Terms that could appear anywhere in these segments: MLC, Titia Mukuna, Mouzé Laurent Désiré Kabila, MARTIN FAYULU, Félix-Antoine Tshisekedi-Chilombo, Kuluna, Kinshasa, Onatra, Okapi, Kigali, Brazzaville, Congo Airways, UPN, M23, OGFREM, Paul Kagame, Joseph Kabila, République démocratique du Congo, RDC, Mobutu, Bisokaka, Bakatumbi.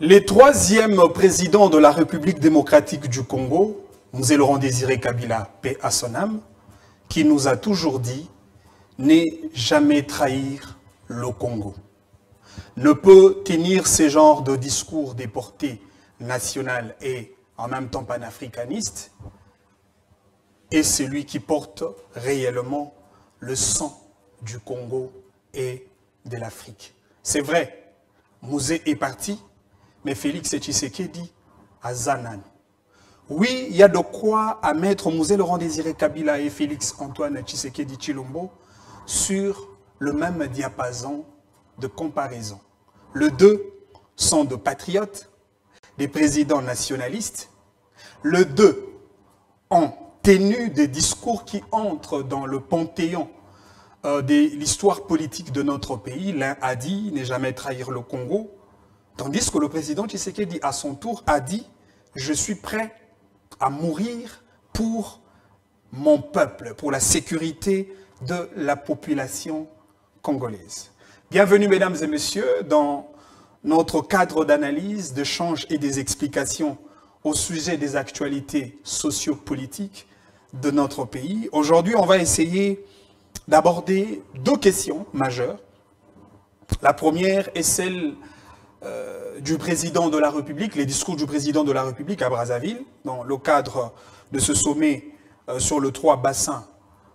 Le troisième président de la République démocratique du Congo, Mouzé Laurent Désiré Kabila, paix à son âme, qui nous a toujours dit « Ne jamais trahir le Congo ». Ne peut tenir ce genre de discours des portées nationales et en même temps panafricanistes, est celui qui porte réellement le sang du Congo et de l'Afrique. C'est vrai, Mouzé est parti, mais Félix Tshisekedi à Zanan. Oui, il y a de quoi à mettre Mouzé Laurent Désiré Kabila et Félix-Antoine Tshisekedi-Chilombo sur le même diapason de comparaison. Les deux sont de patriotes, des présidents nationalistes. Les deux ont tenu des discours qui entrent dans le panthéon de l'histoire politique de notre pays. L'un a dit « Ne jamais trahir le Congo », tandis que le président Tshisekedi, à son tour, a dit « Je suis prêt à mourir pour mon peuple, pour la sécurité de la population congolaise ». Bienvenue, mesdames et messieurs, dans notre cadre d'analyse, d'échange et des explications au sujet des actualités sociopolitiques de notre pays. Aujourd'hui, on va essayer d'aborder deux questions majeures. La première est celle du président de la République, les discours du président de la République à Brazzaville, dans le cadre de ce sommet sur les trois bassins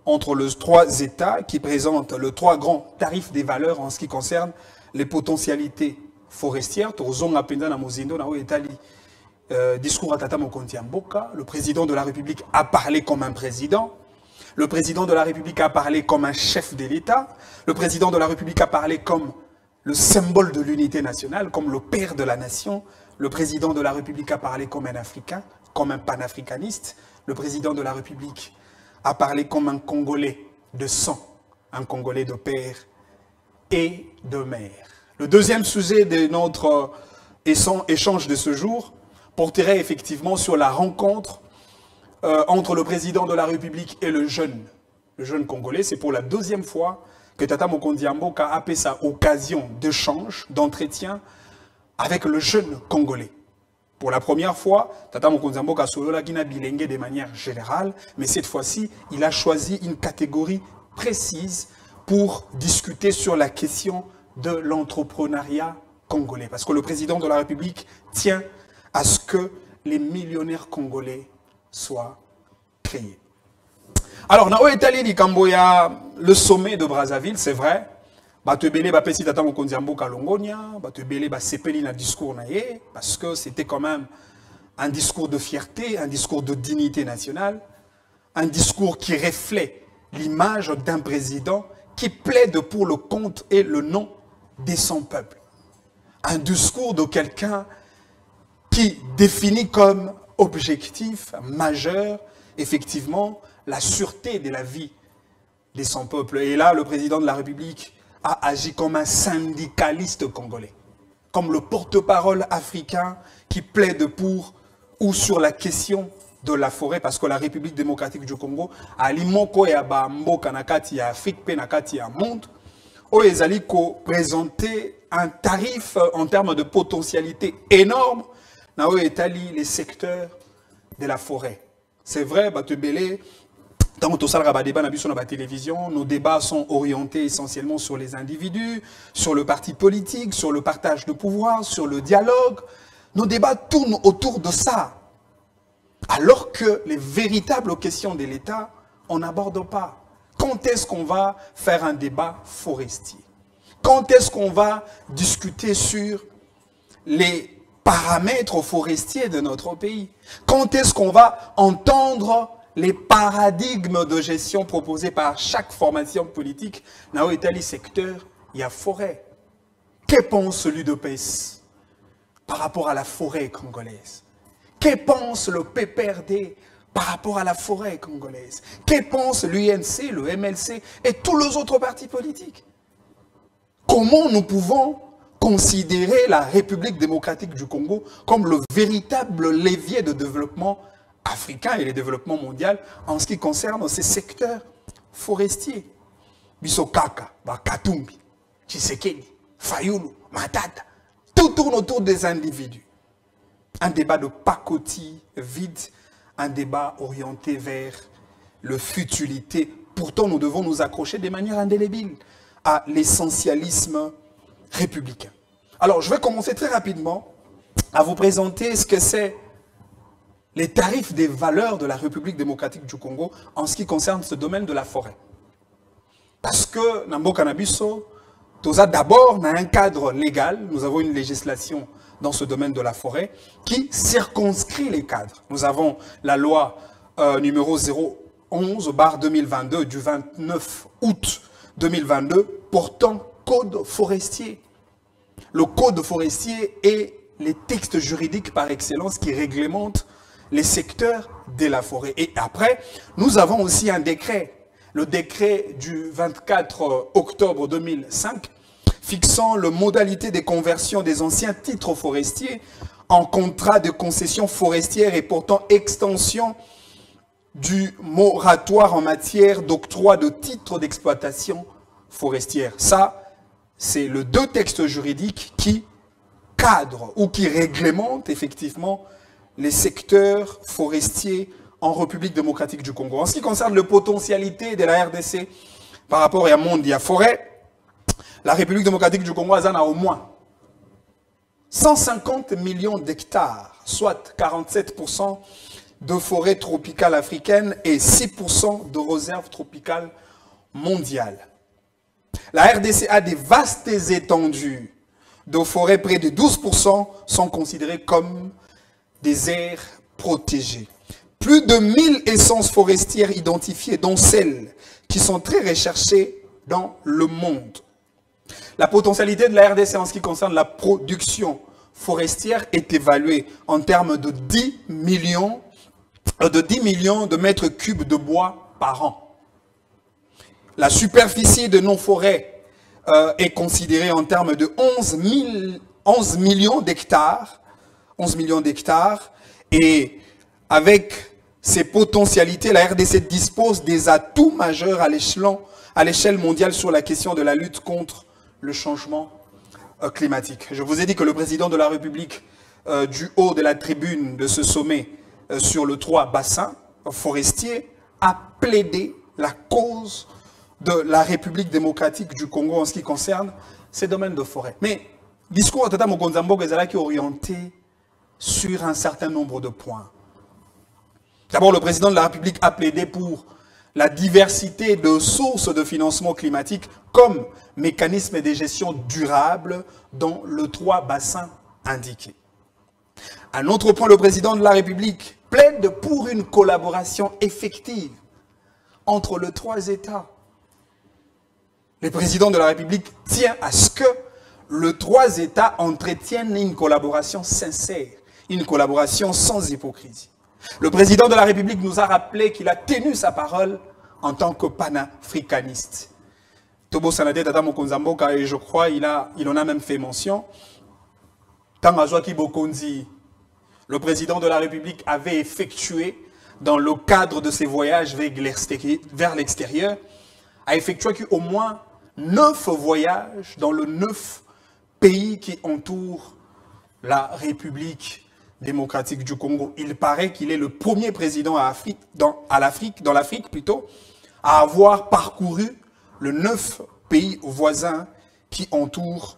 entre les trois États qui présentent les trois grands tarifs des valeurs en ce qui concerne les potentialités forestières. Le président de la République a parlé comme un président. Le président de la République a parlé comme un chef de l'État. Le président de la République a parlé comme le symbole de l'unité nationale, comme le père de la nation. Le président de la République a parlé comme un Africain, comme un panafricaniste. Le président de la République a parlé comme un Congolais de sang, un Congolais de père et de mère. Le deuxième sujet de notre échange de ce jour porterait effectivement sur la rencontre entre le président de la République et le jeune Congolais. C'est pour la deuxième fois que Tata Mokondi Mboka a fait sa occasion d'échange, d'entretien avec le jeune Congolais. Pour la première fois, Tata Mokonzi Mboka Solola Guina Bilengue de manière générale, mais cette fois-ci, il a choisi une catégorie précise pour discuter sur la question de l'entrepreneuriat congolais. Parce que le président de la République tient à ce que les millionnaires congolais soient créés. Alors, Nao Etali di Kamboya, le sommet de Brazzaville, c'est vrai. Batebele ba pesi tata mokonzi mboka longonia, batebele ba sepeli na discours naie parce que c'était quand même un discours de fierté, un discours de dignité nationale, un discours qui reflète l'image d'un président qui plaide pour le compte et le nom de son peuple. Un discours de quelqu'un qui définit comme objectif majeur effectivement la sûreté de la vie de son peuple. Et là, le président de la République a agi comme un syndicaliste congolais, comme le porte-parole africain qui plaide pour ou sur la question de la forêt, parce que la République démocratique du Congo a limoko ya bamboka na kati ya Afrique pe na kati ya monde oyo ezali ko présenter un tarif en termes de potentialité énorme na oyo etali les secteurs de la forêt. C'est vrai, Batebele. Tant que ça, débat sur la télévision, nos débats sont orientés essentiellement sur les individus, sur le parti politique, sur le partage de pouvoir, sur le dialogue. Nos débats tournent autour de ça. Alors que les véritables questions de l'État, on n'aborde pas. Quand est-ce qu'on va faire un débat forestier? Quand est-ce qu'on va discuter sur les paramètres forestiers de notre pays? Quand est-ce qu'on va entendre les paradigmes de gestion proposés par chaque formation politique dans les secteurs, il y a forêt. Que pense l'UDPS par rapport à la forêt congolaise? Que pense le PPRD par rapport à la forêt congolaise? Que pense l'UNC, le MLC et tous les autres partis politiques? Comment nous pouvons considérer la République démocratique du Congo comme le véritable levier de développement africain et le développement mondial en ce qui concerne ces secteurs forestiers? Bisokaka, Bakatumbi, Tshisekedi, Fayulu, Matata, tout Tout tourne autour des individus. Un débat de pacotille vide, un débat orienté vers le futilité. Pourtant, nous devons nous accrocher de manière indélébile à l'essentialisme républicain. Alors, je vais commencer très rapidement à vous présenter ce que c'est les tarifs des valeurs de la République démocratique du Congo en ce qui concerne ce domaine de la forêt. Parce que, dans Mboka na biso, d'abord, on a un cadre légal, nous avons une législation dans ce domaine de la forêt qui circonscrit les cadres. Nous avons la loi numéro 011/2022 du 29 août 2022 portant code forestier. Le code forestier est les textes juridiques par excellence qui réglementent les secteurs de la forêt. Et après, nous avons aussi un décret, le décret du 24 octobre 2005 fixant les modalités de conversion des anciens titres forestiers en contrats de concession forestière et portant extension du moratoire en matière d'octroi de titres d'exploitation forestière. Ça, c'est les deux textes juridiques qui cadrent ou qui réglementent effectivement les secteurs forestiers en République démocratique du Congo. En ce qui concerne les potentialités de la RDC par rapport à monde et à forêt, la République démocratique du Congo en a au moins 150 millions d'hectares, soit 47% de forêts tropicales africaines et 6% de réserves tropicales mondiales. La RDC a des vastes étendues de forêts, près de 12% sont considérées comme des aires protégées. Plus de 1000 essences forestières identifiées, dont celles qui sont très recherchées dans le monde. La potentialité de la RDC en ce qui concerne la production forestière est évaluée en termes de 10 millions de mètres cubes de bois par an. La superficie de nos forêts est considérée en termes de 11 millions d'hectares et avec ces potentialités, la RDC dispose des atouts majeurs à l'échelle mondiale sur la question de la lutte contre le changement climatique. Je vous ai dit que le président de la République, du haut de la tribune de ce sommet sur les 3 bassins forestiers, a plaidé la cause de la République démocratique du Congo en ce qui concerne ces domaines de forêt. Mais le discours de Tata Mokonza Mboka est orienté sur un certain nombre de points. D'abord, le président de la République a plaidé pour la diversité de sources de financement climatique comme mécanisme de gestion durable dans les 3 bassins indiqués. Un autre point, le président de la République plaide pour une collaboration effective entre les 3 États. Le président de la République tient à ce que les 3 États entretiennent une collaboration sincère, une collaboration sans hypocrisie. Le président de la République nous a rappelé qu'il a tenu sa parole en tant que panafricaniste. Tobo Sanade Tata Mokonza Mboka, et je crois il en a même fait mention. Tangazoaki Bokonzi, le président de la République avait effectué, dans le cadre de ses voyages vers l'extérieur, a effectué au moins 9 voyages dans les 9 pays qui entourent la République démocratique du Congo. Il paraît qu'il est le premier président dans l'Afrique plutôt, à avoir parcouru les 9 pays voisins qui entourent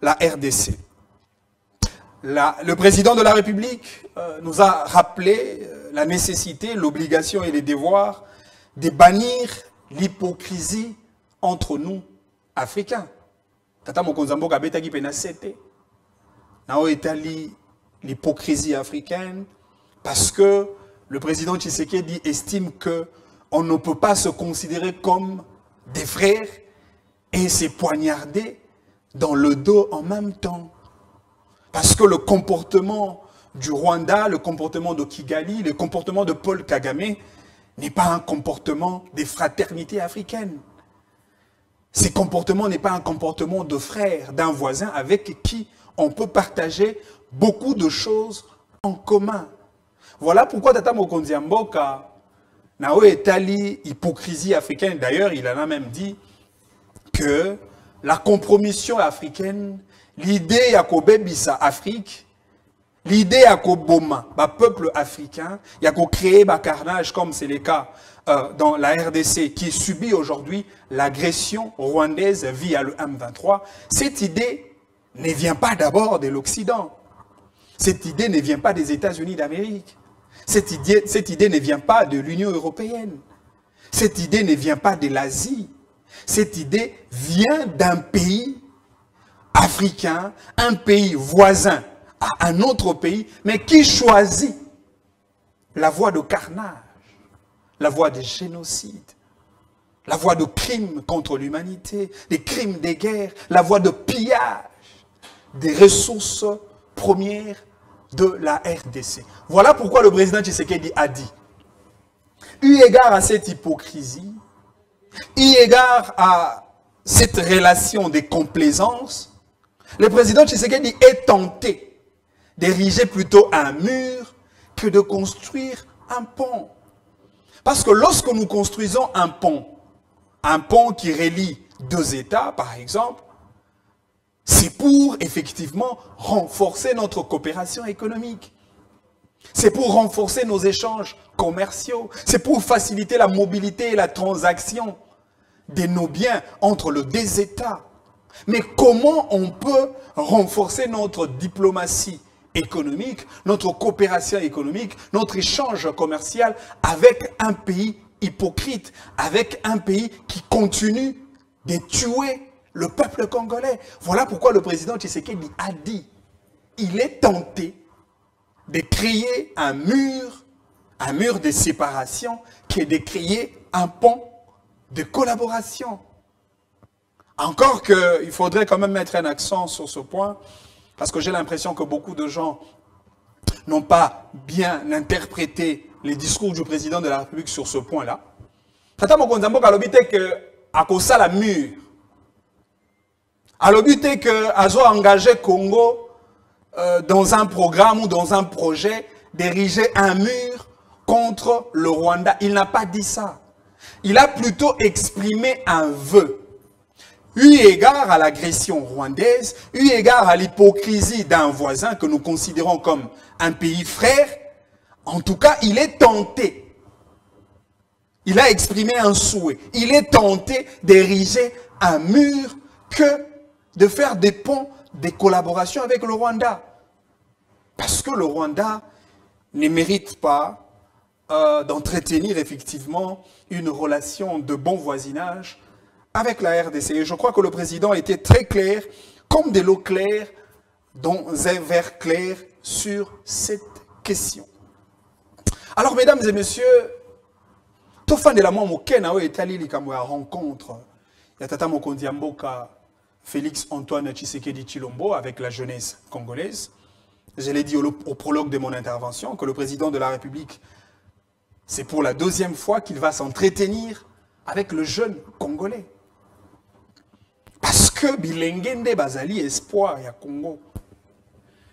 la RDC. Le président de la République nous a rappelé la nécessité, l'obligation et les devoirs de bannir l'hypocrisie entre nous, Africains. Tata Mokonza Mboka Betaki Penasete, Nao Etali l'hypocrisie africaine, parce que le président Tshisekedi estime qu'on ne peut pas se considérer comme des frères et se poignarder dans le dos en même temps. Parce que le comportement du Rwanda, le comportement de Kigali, le comportement de Paul Kagame n'est pas un comportement des fraternités africaines. Ce comportement n'est pas un comportement de frère, d'un voisin avec qui on peut partager beaucoup de choses en commun. Voilà pourquoi Tata Mokonza Mboka Nao Etali hypocrisie africaine. D'ailleurs, il en a même dit que la compromission africaine l'idée ya kobebisa Afrique, l'idée ya koboma ba peuple africain, ya ko créer ba carnage comme c'est le cas dans la RDC qui subit aujourd'hui l'agression rwandaise via le M23. Cette idée ne vient pas d'abord de l'Occident. Cette idée ne vient pas des États-Unis d'Amérique. Cette idée ne vient pas de l'Union européenne. Cette idée ne vient pas de l'Asie. Cette idée vient d'un pays africain, un pays voisin à un autre pays, mais qui choisit la voie de carnage, la voie de génocide, la voie de crimes contre l'humanité, des crimes de guerre, la voie de pillage des ressources premières de la RDC. Voilà pourquoi le président Tshisekedi a dit, eu égard à cette hypocrisie, eu égard à cette relation de complaisance, le président Tshisekedi est tenté d'ériger plutôt un mur que de construire un pont. Parce que lorsque nous construisons un pont qui relie deux États, par exemple, c'est pour effectivement renforcer notre coopération économique. C'est pour renforcer nos échanges commerciaux. C'est pour faciliter la mobilité et la transaction de nos biens entre les deux États. Mais comment on peut renforcer notre diplomatie économique, notre coopération économique, notre échange commercial avec un pays hypocrite, avec un pays qui continue de tuer le peuple congolais? Voilà pourquoi le président Tshisekedi a dit, il est tenté de créer un mur de séparation, qui est de créer un pont de collaboration. Encore qu'il faudrait quand même mettre un accent sur ce point, parce que j'ai l'impression que beaucoup de gens n'ont pas bien interprété les discours du président de la République sur ce point-là. Congo dans un programme ou dans un projet, d'ériger un mur contre le Rwanda. Il n'a pas dit ça. Il a plutôt exprimé un vœu. Eu égard à l'agression rwandaise, eu égard à l'hypocrisie d'un voisin que nous considérons comme un pays frère, en tout cas, il est tenté. Il a exprimé un souhait. Il est tenté d'ériger un mur que de faire des ponts de collaboration avec le Rwanda. Parce que le Rwanda ne mérite pas d'entretenir effectivement une relation de bon voisinage avec la RDC. Et je crois que le président était très clair, comme de l'eau claire, dans un verre clair sur cette question. Alors, mesdames et messieurs, tout fan de la rencontre, il y a Tata Mokondiamboka, Félix-Antoine Tshisekedi-Chilombo avec la jeunesse congolaise. Je l'ai dit au prologue de mon intervention que le président de la République, c'est pour la deuxième fois qu'il va s'entretenir avec le jeune congolais. Parce que Bilengende Bazali, espoir, il y a Congo.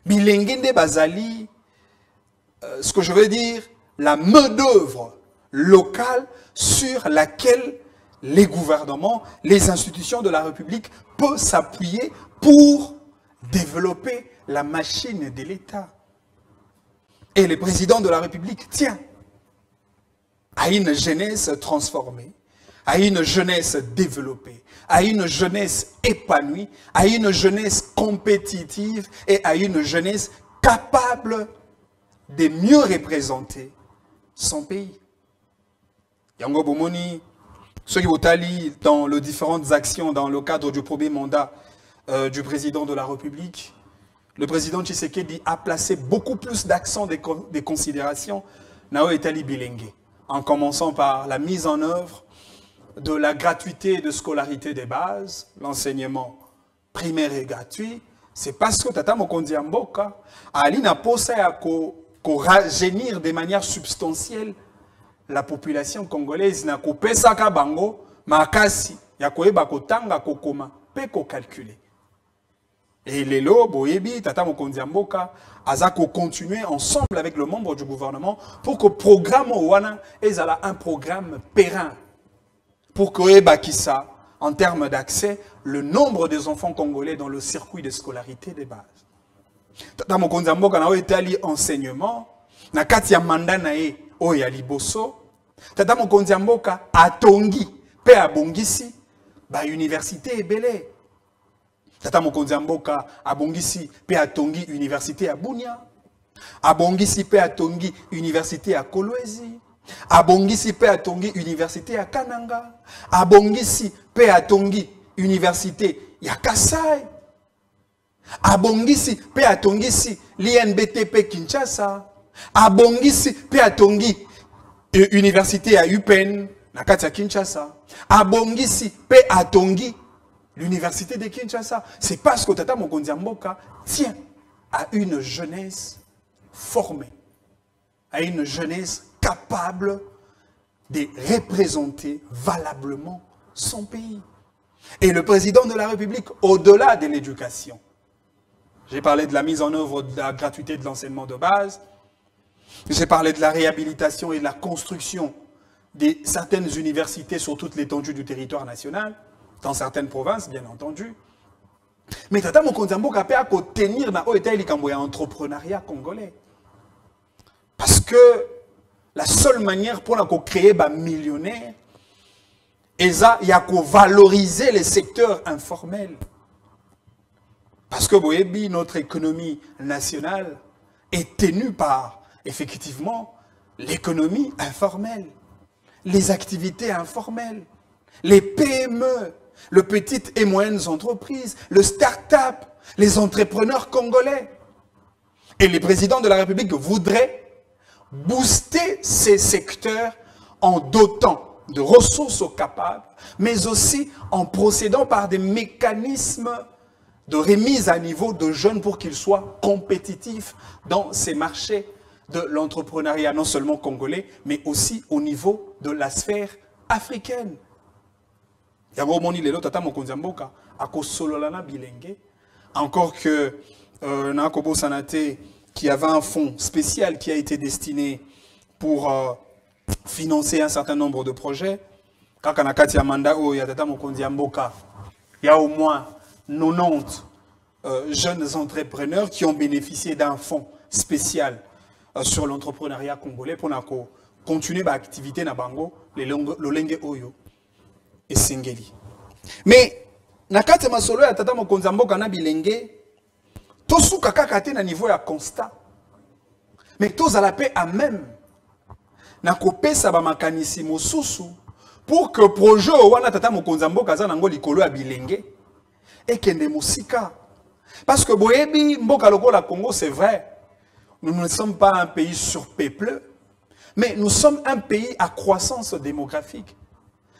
Bilengende Bazali, ce que je veux dire, la main-d'œuvre locale sur laquelle les gouvernements, les institutions de la République peuvent s'appuyer pour développer la machine de l'État. Et le président de la République tient à une jeunesse transformée, à une jeunesse développée, à une jeunesse épanouie, à une jeunesse compétitive et à une jeunesse capable de mieux représenter son pays. Yango Bomoni, ceux qui ont allé dans les différentes actions dans le cadre du premier mandat du président de la République, le président Tshisekedi a placé beaucoup plus d'accent des considérations Nao Etali Bilenge, en commençant par la mise en œuvre de la gratuité et de scolarité des bases, l'enseignement primaire est gratuit. C'est parce que Tata Mokondi Amboka a posé à rajeunir de manière substantielle la population congolaise n'a coupé sa kabango, makasi, yakoe bakotanga kokoma, peko calculé. Et les lobes, Tata Mokonzi Amboka, azako continuer ensemble avec le membre du gouvernement pour que le programme Ouana ait un programme périn. Pour que Ebakissa, en termes d'accès, le nombre des enfants congolais dans le circuit de scolarité de base. Tata Mokonza Mboka na etali enseignement, na kati ya mandat na ye oya liboso. Tata Mokonza Mboka atongi pe abongisi ba université ebele. Tata Mokonza Mboka abongisi pe atongi université ya Bunia. Abongisi pe atongi université ya Kolwezi. Abongisi pe atongi université ya Kananga. Abongisi pe atongi université ya Kasai. Abongisi pe atongisi l'INBTP Kinshasa. Abongisi pe atongi université ya UPN na kati ya Kinshasa. Abongisi pe atongi l'université de Kinshasa. C'est parce que Tata Mokonzi Mboka tient à une jeunesse formée, à une jeunesse capable de représenter valablement son pays. Et le président de la République, au-delà de l'éducation, j'ai parlé de la mise en œuvre de la gratuité de l'enseignement de base, j'ai parlé de la réhabilitation et de la construction de certaines universités sur toute l'étendue du territoire national, dans certaines provinces, bien entendu. Mais Tata Mokonzi Mboka peut tenir dans l'entrepreneuriat congolais. Parce que la seule manière pour créer des millionnaires, et ça, il y a qu'à valoriser les secteurs informels. Parce que boébi, notre économie nationale est tenue par, effectivement, l'économie informelle, les activités informelles, les PME, les petites et moyennes entreprises, le start-up, les entrepreneurs congolais. Et les présidents de la République voudraient booster ces secteurs en dotant de ressources aux capables, mais aussi en procédant par des mécanismes de remise à niveau de jeunes pour qu'ils soient compétitifs dans ces marchés de l'entrepreneuriat, non seulement congolais, mais aussi au niveau de la sphère africaine. Encore que Nakobo Sanate, qui avait un fonds spécial qui a été destiné pour financer un certain nombre de projets, quand on a mandat où il y a Tata Mokonzi Mboka, il y a au moins 90 jeunes entrepreneurs qui ont bénéficié d'un fonds spécial sur l'entrepreneuriat congolais pour continuer l'activité na bango le lenge oyo et singeli. Mais nakati masolo ya Tata Mokonzi Mboka na bilenge tosu kaka kate na niveau ya constat. Mais tous à la paix à même nakopesa ba makanisi mosusu pour que projet wana Tata Mokonzi Mboka za nango likolo ya bilenge et kende mosika. Parce que boyebi mboka lokola Congo, c'est vrai, nous ne sommes pas un pays surpeuplé, mais nous sommes un pays à croissance démographique.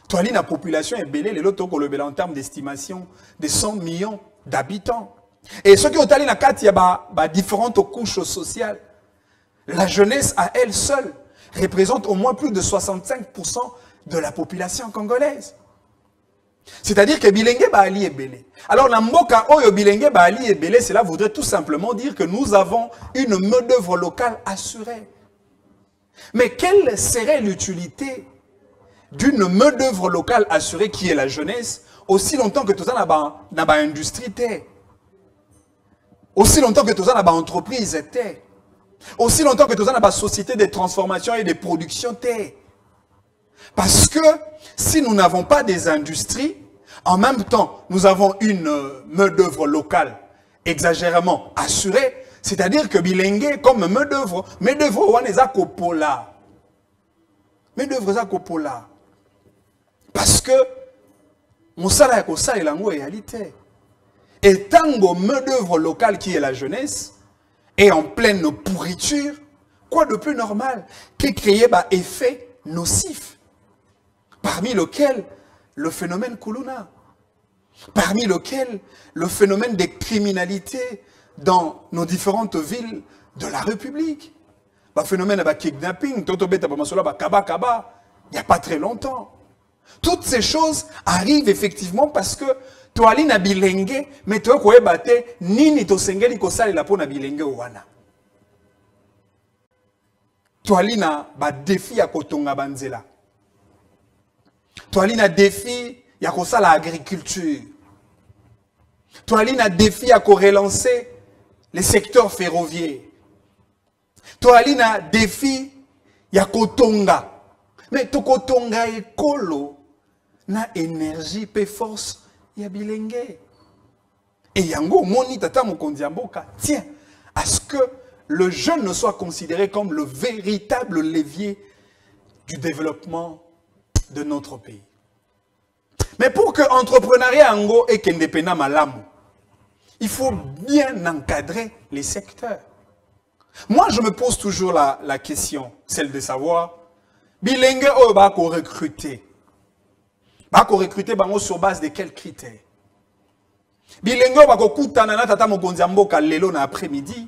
Toali na population ebele lelo tokolobela en termes d'estimation de 100 millions d'habitants. Et ce qui est allé na kati ya ba différentes couches sociales, la jeunesse à elle seule représente au moins plus de 65% de la population congolaise. C'est-à-dire que Bilenge Baali est belé. Alors, la Mboka Oyo Bilenge Baali est belé, cela voudrait tout simplement dire que nous avons une main-d'œuvre locale assurée. Mais quelle serait l'utilité d'une main-d'œuvre locale assurée qui est la jeunesse, aussi longtemps que tout ça n'a pas industrie, aussi longtemps que tout ça n'a pas entreprise, aussi longtemps que tout ça n'a pas société de transformation et de production, parce que si nous n'avons pas des industries, en même temps, nous avons une main-d'œuvre locale exagérément assurée, c'est-à-dire que Bilenge, comme main-d'œuvre, Waneza Kopola. Main-d'œuvre, Waneza Kopola. Parce que, Moussala Yakosa est la réalité. Et tango main-d'œuvre locale qui est la jeunesse, est en pleine pourriture, quoi de plus normal que créer un effet nocif, parmi lequel le phénomène Kuluna, parmi lequel le phénomène des criminalités dans nos différentes villes de la République. Le phénomène de kidnapping, il n'y a pas très longtemps. Toutes ces choses arrivent effectivement parce que toali na bilenge, mais toi koye bate nini to sengeli ko sale la po na bilenge wana. Toali na ba défi ya kotonga banzela. Toali na défi y a comme ça l'agriculture. Toaline a défi à relancer le secteur ferroviaire. Toaline a défi à Kotonga. Mais to Kotonga et Kolo na énergie et force ya bilenge. Et yango moni tata mokondiamboka. Tiens, à ce que le jeune ne soit considéré comme le véritable levier du développement de notre pays. Mais pour que l'entrepreneuriat ango et qu'indépendant malamu, il faut bien encadrer les secteurs. Moi, je me pose toujours la question, celle de savoir, bilingue ou bako recruter? Bako recruter bango sur base de quels critères? Bilingue ou bako koutanana tata mokonziambo kalelo na après-midi.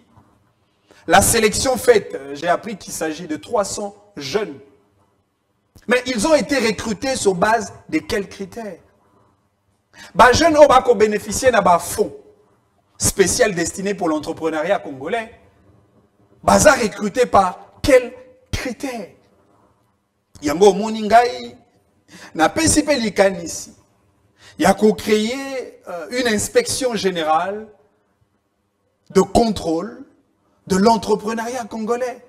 La sélection faite, j'ai appris qu'il s'agit de 300 jeunes. Mais ils ont été recrutés sur base de quels critères? Ba jeunes ont bénéficié d'un fonds spécial destiné pour l'entrepreneuriat congolais. Baza recruté par quels critères? Yango moningai na pesipelikan ici. Yako créer une inspection générale de contrôle de l'entrepreneuriat congolais.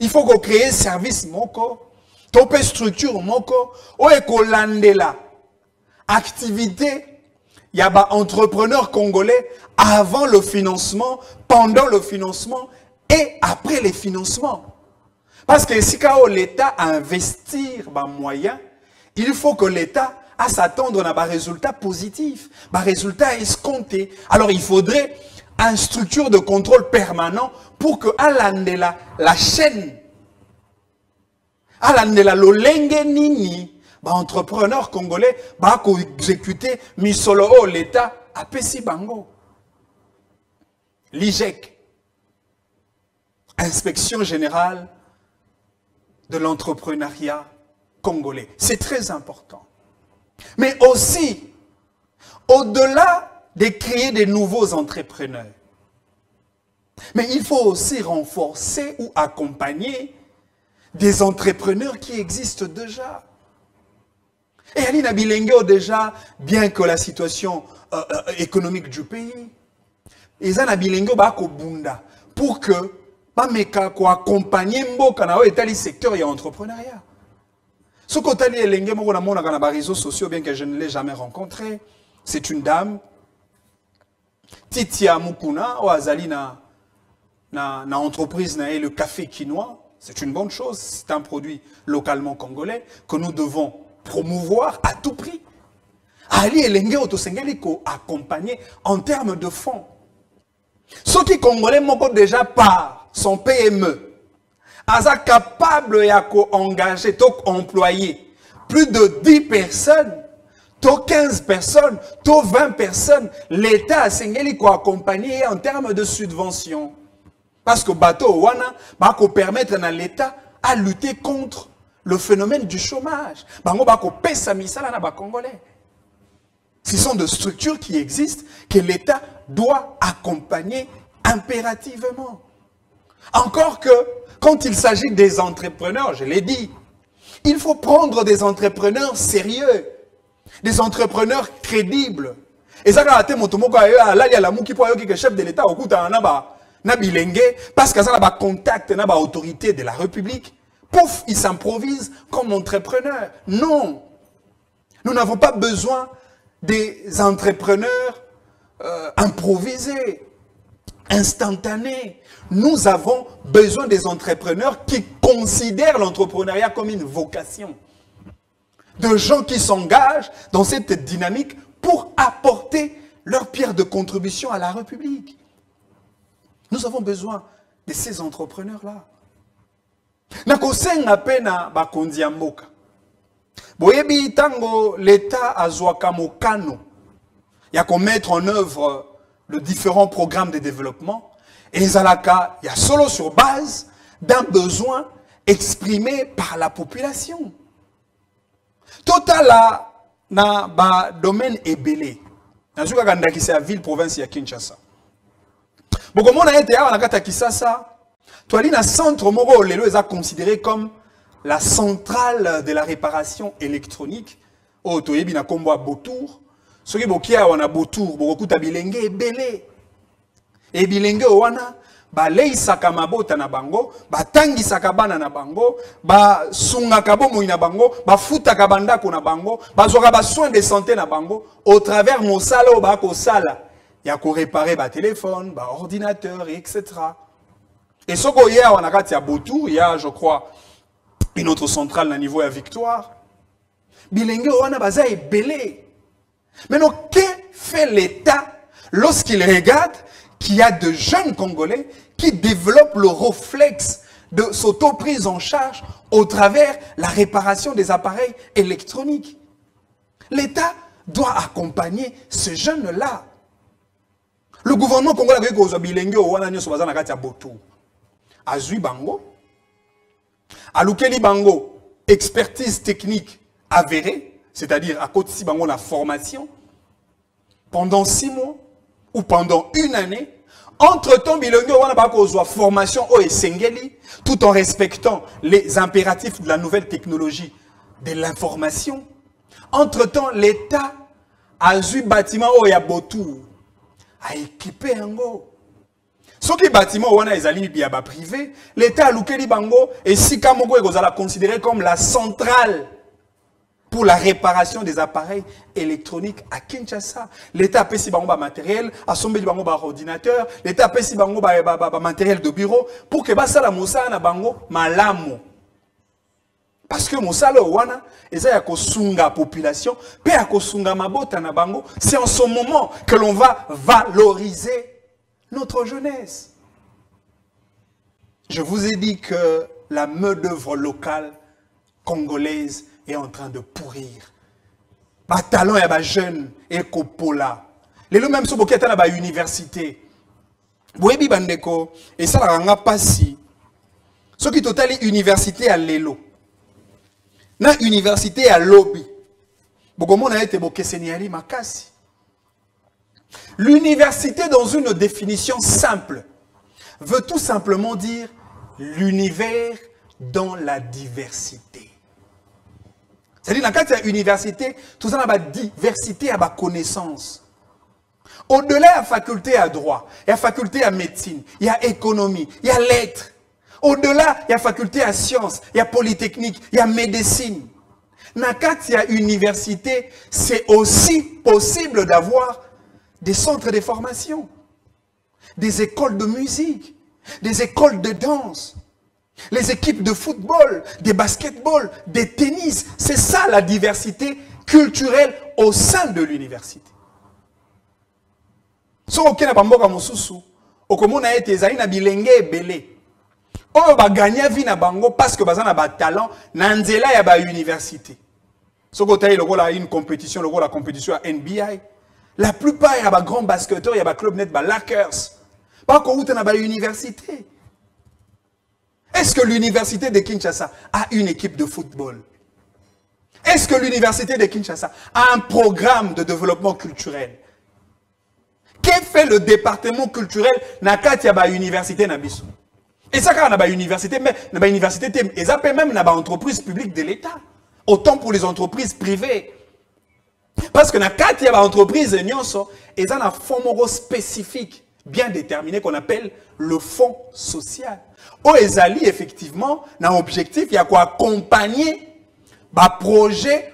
Il faut qu'on crée service moko, topé structure moko, ou ekolandela activité yaba entrepreneur congolais avant le financement, pendant le financement et après les financements. Parce que si l'État a investir ba moyens, il faut que l'État a s'attendre à des résultats positifs, des résultats escomptés. Alors il faudrait une structure de contrôle permanent pour que alandela la chaîne alandela lo lenge nini ba entrepreneur congolais ba ko exécuter misolo o l'État a pesi bango. L'IGEC, Inspection générale de l'entrepreneuriat congolais, c'est très important. Mais aussi au-delà de créer des nouveaux entrepreneurs. Mais il faut aussi renforcer ou accompagner des entrepreneurs qui existent déjà. Et Alina Bilengo déjà, bien que la situation économique du pays, Alina Bilengo bako bunda pour que bameka ko accompagner mboka na etali secteur ya entrepreneuriat. Ce qu'otali elenge moko na mona kana ba réseaux sociaux bien que je ne l'ai jamais rencontré, c'est une dame Titia Mukuna, Oazali na entreprise, na le café quinoa, c'est une bonne chose, c'est un produit localement congolais que nous devons promouvoir à tout prix. Ali Elenge Otosengeli ko accompagner en termes de fonds. Ceux qui congolais moko déjà par son PME, aza capable ya ko engager, tok employé plus de 10 personnes. Tôt 15 personnes, tôt 20 personnes, l'État a signé qu'on accompagné en termes de subvention. Parce que bateau ouana, bah qu'on permettre à l'État à lutter contre le phénomène du chômage. Bah qu'on paie sa misala na ba congolais. Ce sont des structures qui existent que l'État doit accompagner impérativement. Encore que quand il s'agit des entrepreneurs, je l'ai dit, il faut prendre des entrepreneurs sérieux. Des entrepreneurs crédibles. Et ça, quand on a le chef de l'État, parce qu'il a contact avec l'autorité de la République, pouf, il s'improvise comme entrepreneur. Non, nous n'avons pas besoin des entrepreneurs improvisés, instantanés. Nous avons besoin des entrepreneurs qui considèrent l'entrepreneuriat comme une vocation. De gens qui s'engagent dans cette dynamique pour apporter leur pierre de contribution à la République. Nous avons besoin de ces entrepreneurs-là. Nakosenga pena bakondia mboka. Boyebi tango l'État azwaka mokano ya ko mettre en œuvre le différents programmes de développement et les alaka ya solo sur base d'un besoin exprimé par la population. Total là, na ba domaine ebele. Nazuka kanda ki sa ville province ya Kinshasa. Boko mona ete awa na kata Kinshasa, toali na centre moko lelo eza considéré comme la centrale de la réparation électronique Oh, tu es bien à combo à beau tour. Ce qui est bon, qui a un beau tour, beaucoup de bilingue et belé. Et bilingue, on a. Balei sakamabota na bango, batangi sakabana na bango, basunga kabomo na bango, bafuta kabanda ko na bango, bazwaka ba soins de santé na bango, au travers mon salo ba ko sala, ya ko réparer ba téléphone, ba ordinateur etc. Et ce que hier on a kati ya Botour, il y a je crois une autre centrale na niveau ya Victoire. Bilenge wana baza ebelé. Maintenant, qu'est-ce que fait l'État lorsqu'il regarde qu'il y a de jeunes Congolais qui développent le réflexe de s'auto-prise en charge au travers la réparation des appareils électroniques? L'État doit accompagner ces jeunes-là. Le gouvernement congolais a dit que Bilengue Owana Nyo Sobazana Katia Botou. A Zui Bango, a Lukeli Bango, expertise technique avérée, c'est-à-dire à côté si Bango la formation, pendant 6 mois ou pendant 1 année. Entre-temps, Bilongo wana ba kozwa formation au Esengeli, tout en respectant les impératifs de la nouvelle technologie de l'information. Entre-temps, l'État a eu bâtiment au Yabotou, a équipé Ango. Ce qui bâtiment wana ezali biaba privé, l'État a louké Libango et Sikamogo ekozala considéré comme la centrale pour la réparation des appareils électroniques à Kinshasa. L'État a payé un matériel, a sommé un ordinateur, l'État a payé un matériel de bureau pour que la moussa na bango malamo. Parce que moussa le wana, ils a kosunga population, pe a kosunga mabota na bango. C'est en ce moment que l'on va valoriser notre jeunesse. Je vous ai dit que la main-d'œuvre locale congolaise est en train de pourrir. Ba talent ya ba jeune et kopola. Lelo même so boketa na ba université. Boyebi bandeko et ça la nga pasi. Ce qui totali université à lelo. Na université à lobby. Bokomona ete bokeseniali makasi. L'université dans une définition simple veut tout simplement dire l'univers dans la diversité. C'est-à-dire, dans le cadre de l'université, tout ça, il y a une diversité, il y a une connaissance. Au-delà, il y a faculté à droit, il y a faculté à médecine, il y a économie, il y a lettres. Au-delà, il y a faculté à sciences, il y a polytechnique, il y a médecine. Dans le cadre de l'université, c'est aussi possible d'avoir des centres de formation, des écoles de musique, des écoles de danse. Les équipes de football, de basketball, de tennis, c'est ça la diversité culturelle au sein de l'université. Si on a bamboka mosusu, on a été zaïna bilingue et belé. On va gagner vie na bango parce que bazana ba talent nanzela ya ba université. Si on a une compétition, la compétition à NBA, la plupart ya ba grands basketteurs, ya ba club net ba Lakers. Pas qu'on route na ba université. Est-ce que l'université de Kinshasa a une équipe de football? Est-ce que l'université de Kinshasa a un programme de développement culturel? Qu'est-ce que fait le département culturel na kati ya ba université na biso? Et ça quand na ba université mais na ba université et ça peut même na ba entreprise publique de l'État, autant pour les entreprises privées. Parce que na kati ya ba entreprise nyonso et ça na fonds moko spécifique bien déterminé qu'on appelle le fonds social. Oezali, effectivement, n'a un objectif, il y a quoi accompagner un projet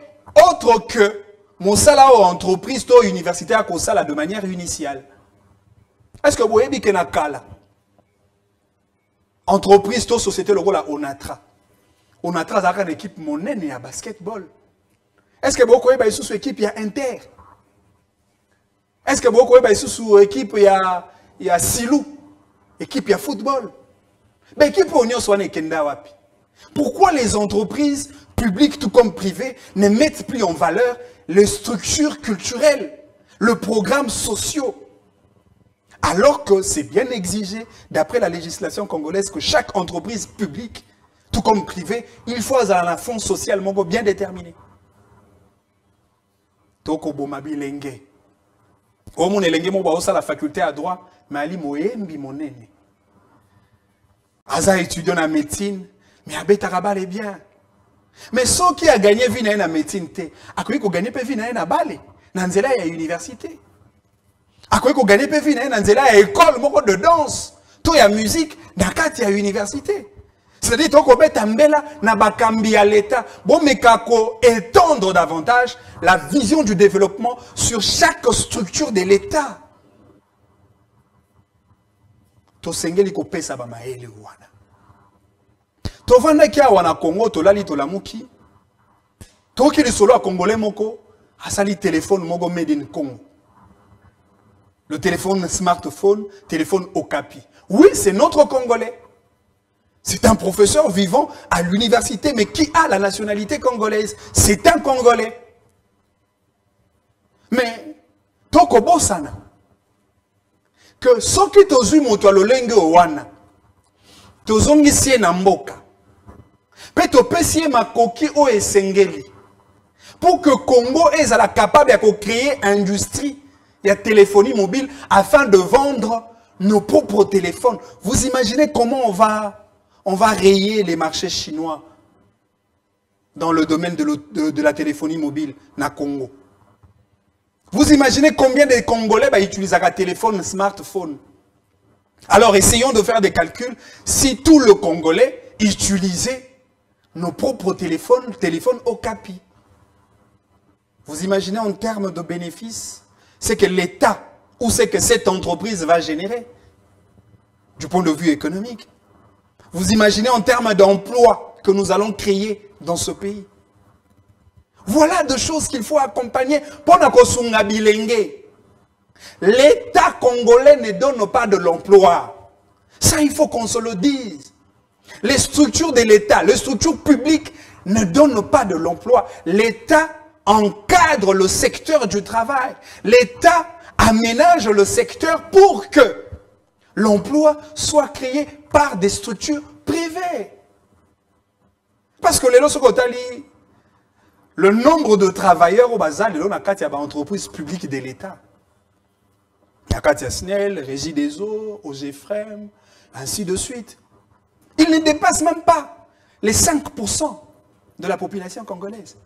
autre que mon salaire ou entreprise ou université à cause de manière initiale. Est-ce que vous voyez bien qu'il y a un cas là? Entreprise ou société, le rôle à Onatra. Onatra, c'est une équipe monnaie et à basketball. Est-ce que vous voyez bien sous équipe, il y a Inter? Est-ce que vous voyez bien sous équipe, il y a Silou? Équipe, il y a football. Mais qui pour nous soit Kenda Wapi? Pourquoi les entreprises, publiques tout comme privées, ne mettent plus en valeur les structures culturelles, le programme social? Alors que c'est bien exigé, d'après la législation congolaise, que chaque entreprise publique, tout comme privée, il faut avoir un fonds social bien déterminé. Toko Bomabi Lenge. Au monde Lenge, mon baosa la faculté à droit, mais Ali Moembi Monene. Aza étudiant en médecine, mais Abé Tarabal est bien. Mais ceux qui ont gagné vie dans la médecine, ils ont gagné vie dans la balle, dans l'université. Ils ont gagné vie dans l'école de danse, tout la musique, dans la université. C'est-à-dire que l'État doit étendre davantage la vision du développement sur chaque structure de l'État. Le téléphone smartphone, téléphone Okapi. Oui, c'est notre Congolais. C'est un professeur vivant à l'université, mais qui a la nationalité congolaise. C'est un Congolais. Mais, toko bosana, que soki tozu moto lo lenge owana, tozongi sie na mboka, pe topesie makoki o esengeli, pour que Congo ait la capable de créer une industrie, la téléphonie mobile, afin de vendre nos propres téléphones. Vous imaginez comment on va rayer les marchés chinois dans le domaine de la téléphonie mobile na Congo. Vous imaginez combien de Congolais utilisent un téléphone, smartphone. Alors essayons de faire des calculs. Si tout le Congolais utilisait nos propres téléphones, téléphones Okapi. Vous imaginez en termes de bénéfices, c'est que l'État ou c'est que cette entreprise va générer du point de vue économique. Vous imaginez en termes d'emploi que nous allons créer dans ce pays. Voilà des choses qu'il faut accompagner. L'État congolais ne donne pas de l'emploi. Ça, il faut qu'on se le dise. Les structures de l'État, les structures publiques ne donnent pas de l'emploi. L'État encadre le secteur du travail. L'État aménage le secteur pour que l'emploi soit créé par des structures privées. Parce que le nombre de travailleurs au bazar, il y a des entreprises publiques de l'État. Il y a Katia Snell, Régie des Eaux, OGFREM, ainsi de suite. Ils ne dépassent même pas les 5% de la population congolaise.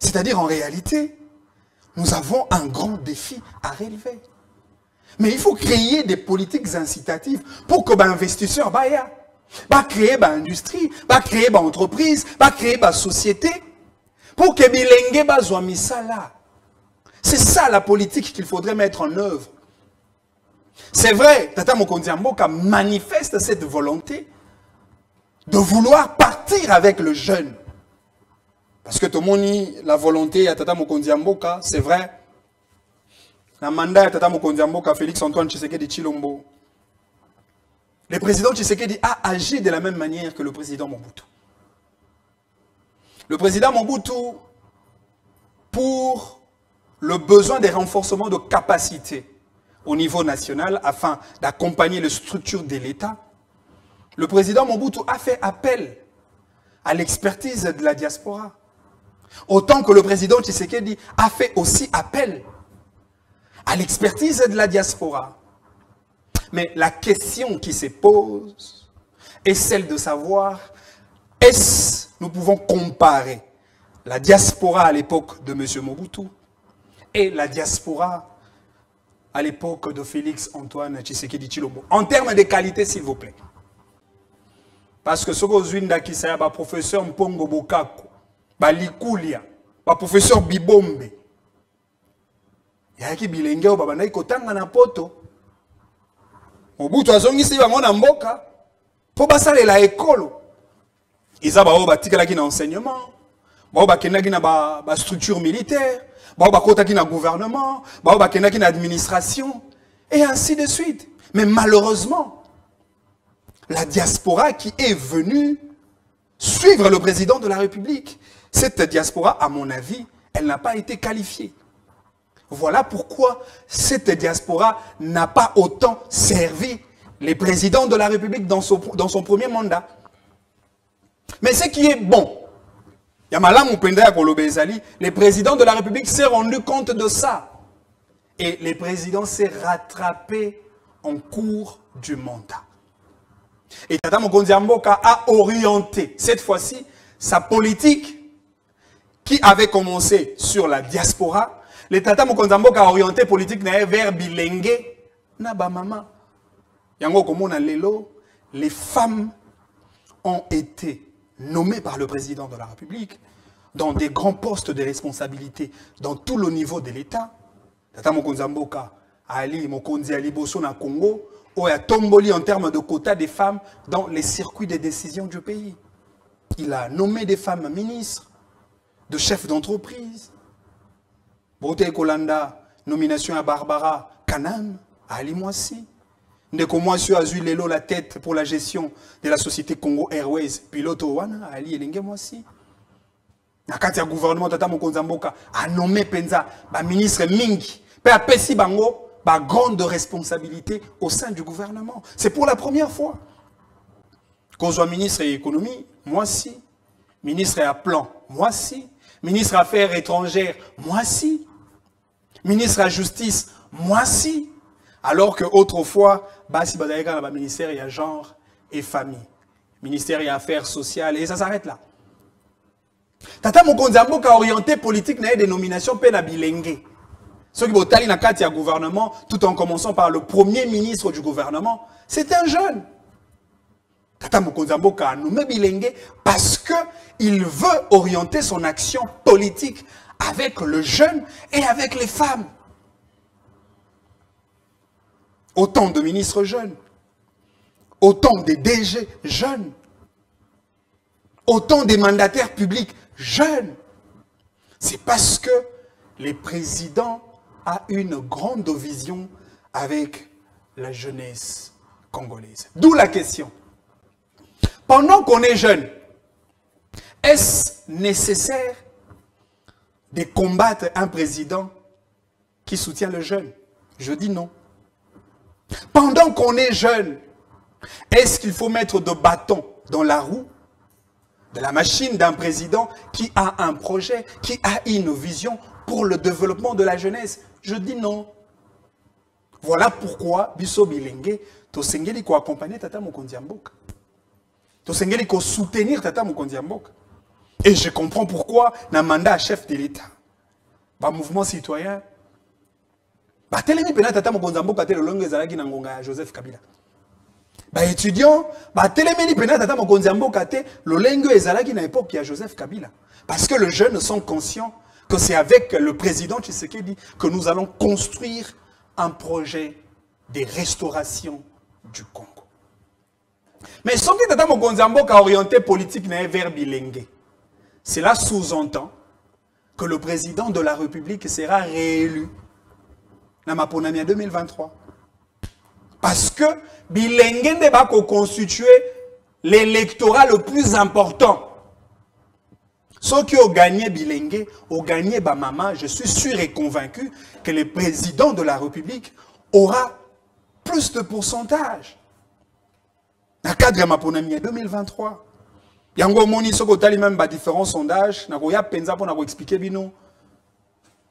C'est-à-dire, en réalité, nous avons un grand défi à relever. Mais il faut créer des politiques incitatives pour que l'investisseur vaya. Va créer l'industrie, va créer l'entreprise, va créer la société. Pour que Bilenge bazoua misala. C'est ça la politique qu'il faudrait mettre en œuvre. C'est vrai, Tata Mokonzi Mboka manifeste cette volonté de vouloir partir avec le jeune. Parce que tout le monde dit la volonté à Tata Mokonzi Mboka, c'est vrai. La mandat de Tata Mokonzi Mboka, Félix-Antoine Tshisekedi-Chilombo. Le président Tshisekedi a agi de la même manière que le président Mobutu. Le président Mobutu, pour le besoin des renforcements de capacités au niveau national afin d'accompagner les structures de l'État, le président Mobutu a fait appel à l'expertise de la diaspora. Autant que le président Tshisekedi a fait aussi appel à l'expertise de la diaspora. Mais la question qui se pose est celle de savoir, est-ce que nous pouvons comparer la diaspora à l'époque de M. Mobutu et la diaspora à l'époque de Félix-Antoine Tshisekedi-Chilombo en termes de qualité, s'il vous plaît. Parce que ce que vous avez dit, c'est le professeur Mpongo Bokako, Balikoulia, le professeur Bibombe, il y a qui bilingue au babanaï kotanga na poto. Mobutu azongi si bango na mboka po basalela ekolo. Ils ont un enseignement, une structure militaire, un gouvernement, une administration, et ainsi de suite. Mais malheureusement, la diaspora qui est venue suivre le président de la République, cette diaspora, à mon avis, elle n'a pas été qualifiée. Voilà pourquoi cette diaspora n'a pas autant servi les présidents de la République dans son premier mandat. Mais ce qui est bon, les présidents de la République s'est rendu compte de ça. Et les présidents s'est rattrapé en cours du mandat. Et Tata Mokonzi Mboka a orienté, cette fois-ci, sa politique qui avait commencé sur la diaspora, les Tata Mokonzamboka a orienté politique vers bilingue, na ba mama. Yango komona lelo, les femmes ont été nommées par le président de la République dans des grands postes de responsabilité, dans tout le niveau de l'État. Tata Mokonzamboka Ali Mokonzi Ali Bosso na Congo, Oya Tomboli en termes de quotas des femmes dans les circuits des décisions du pays. Il a nommé des femmes ministres, de chefs d'entreprise. Bote Kolanda, nomination à Barbara Kanam, à Ali Moissi. Ndeko Moissi a eu l'élo la tête pour la gestion de la société Congo Airways, pilote Owana, Ali Elenge Moissi. Nakati ya gouvernement Tata Mokonzi Mboka a nommé Penza, ba ministre Mingi, pa Pessi Bango, par grande responsabilité au sein du gouvernement. C'est pour la première fois qu'on soit ministre de l'économie, moi si, ministre à plan, moi si, ministre à affaires étrangères, moi si, ministre à justice, moi si, alors qu'autrefois, si le ministère, il y a genre et famille, ministère, il y a affaires sociales, et ça s'arrête là. Tata Mokonzi Mboka a orienté politique dans les dénominations pénabilengue. Ceux qui ont été dans le gouvernement, tout en commençant par le premier ministre du gouvernement, c'est un jeune. Tata Mokonzi Mboka a nommé Bilengue parce qu'il veut orienter son action politique avec le jeune et avec les femmes. Autant de ministres jeunes, autant de DG jeunes, autant de mandataires publics jeunes. C'est parce que les présidents a une grande vision avec la jeunesse congolaise. D'où la question. Pendant qu'on est jeune, est-ce nécessaire de combattre un président qui soutient le jeune? Je dis non. Pendant qu'on est jeune, est-ce qu'il faut mettre de bâtons dans la roue de la machine d'un président qui a un projet, qui a une vision pour le développement de la jeunesse? Je dis non. Voilà pourquoi biso bilingue tosengeli ko accompagner Tata Mokonzi Mboka. Tosengeli ko soutenir Tata Mokonzi Mboka. Et je comprends pourquoi na mandat à chef de l'État. Ba mouvement citoyen. Ba telemi pena Tata Mokonzi Mboka te longue ezalaki na ngonga ya Joseph Kabila. Ba étudiant, ba telemi pena Tata Mokonzi Mboka te longue ezalaki na époque ya Joseph Kabila parce que les jeunes sont conscients que c'est avec le président Tshisekedi que nous allons construire un projet de restauration du Congo. Mais son que Tata Mokonzi Mboka a orienté politique vers bilingue, cela sous-entend que le président de la République sera réélu dans ma ponamia 2023. Parce que bilingue ne va pas constituer l'électorat le plus important. Ceux qui ont gagné Bilengue, ont gagné Bamama, je suis sûr et convaincu que le président de la République aura plus de pourcentage. Dans le cadre de ma pandémie 2023, il y a même différents sondages, il y a Penza pour expliquer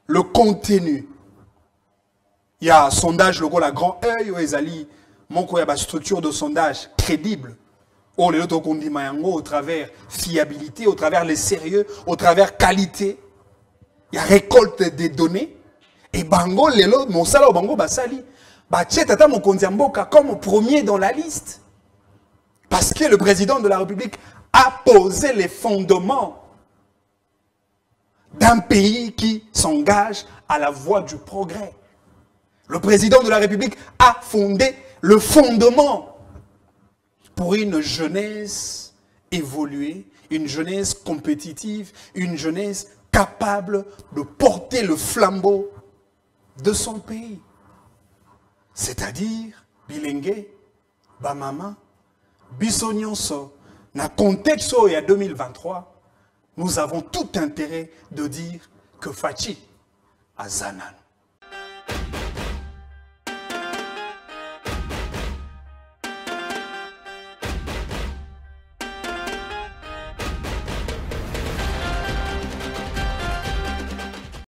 le contenu. Il y a un sondage, le grand œil, il y a une structure de sondage crédible. Oh, les autres qu'on dit Mayango, au travers fiabilité, au travers le sérieux, au travers qualité, il y a récolte des données. Et Bango, les autres, mon salo, Bango, Basali, Baché, Tata Mokonzi Mboka comme premier dans la liste. Parce que le président de la République a posé les fondements d'un pays qui s'engage à la voie du progrès. Le président de la République a fondé le fondement pour une jeunesse évoluée, une jeunesse compétitive, une jeunesse capable de porter le flambeau de son pays. C'est-à-dire, bilingue, Bamama, Bissonyonso, dans le contexte où il y a 2023, nous avons tout intérêt de dire que Fachi a Zanan.